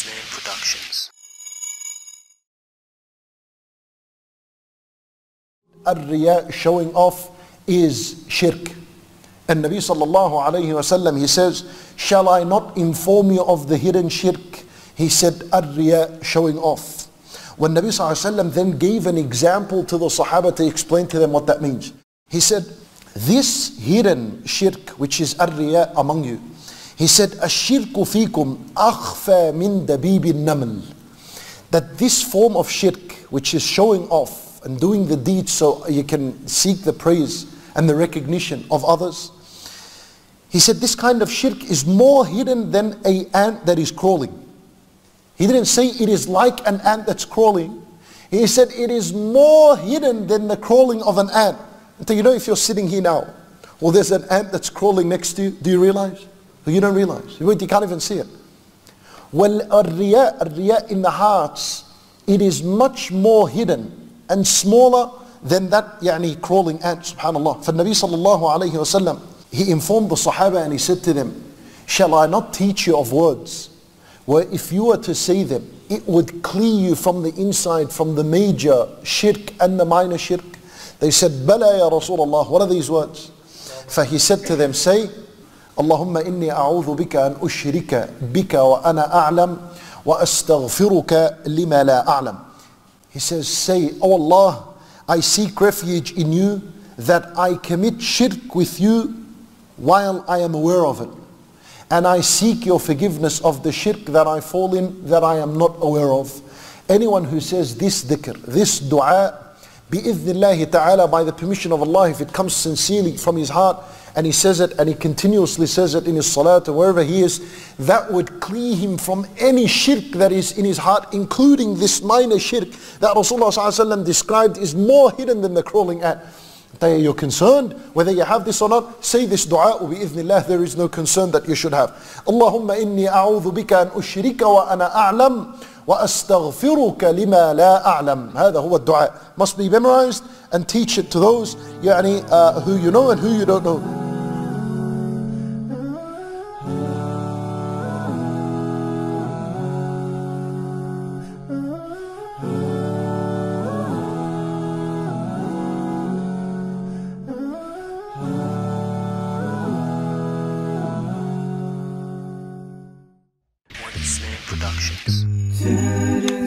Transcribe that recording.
Islam Productions. Ar-riya, showing off, is shirk. And Nabi sallallahu alayhi wa sallam, he says, shall I not inform you of the hidden shirk? He said, ar-riya, showing off. When Nabi sallallahu alayhi wa sallam then gave an example to the Sahaba to explain to them what that means. He said, this hidden shirk, which is ar-riya among you, he said, ash-shirku fikum akhfa min dabibin naml. That this form of shirk, which is showing off and doing the deed so you can seek the praise and the recognition of others. He said this kind of shirk is more hidden than an ant that is crawling. He didn't say it is like an ant that's crawling. He said it is more hidden than the crawling of an ant. Until you know, if you're sitting here now, or there's an ant that's crawling next to you, do you realize? Or you don't realize. You can't even see it. Well, ar-riya in the hearts, it is much more hidden and smaller than that crawling ant, subhanallah. For Nabi sallallahu alayhi wa sallam, he informed the Sahaba and he said to them, shall I not teach you of words where if you were to say them, it would clear you from the inside, from the major shirk and the minor shirk? They said, Bala ya Rasulullah, what are these words? For he said to them, say, Allahumma inni a'udhu bika an ushrika bika wa ana a'lam wa astaghfiruka lima la a'lam. He says, say, O Allah, I seek refuge in you that I commit shirk with you while I am aware of it. And I seek your forgiveness of the shirk that I fall in that I am not aware of. Anyone who says this dhikr, this dua, bi-idhnillahi ta'ala, by the permission of Allah, if it comes sincerely from his heart and he says it and he continuously says it in his salat or wherever he is, that would clear him from any shirk that is in his heart, including this minor shirk that Rasulullah sallallahu alayhi wa sallam described is more hidden than the crawling ant. You're concerned whether you have this or not, say this dua, ubi iznillah, there is no concern that you should have. Allahumma inni a'udhu bika an ushrika wa ana a'lam wa astaghfiruka lima la a'lam. هذا هو الدعاء. Must be memorized and teach it to those who you know and who you don't know. Islam Productions.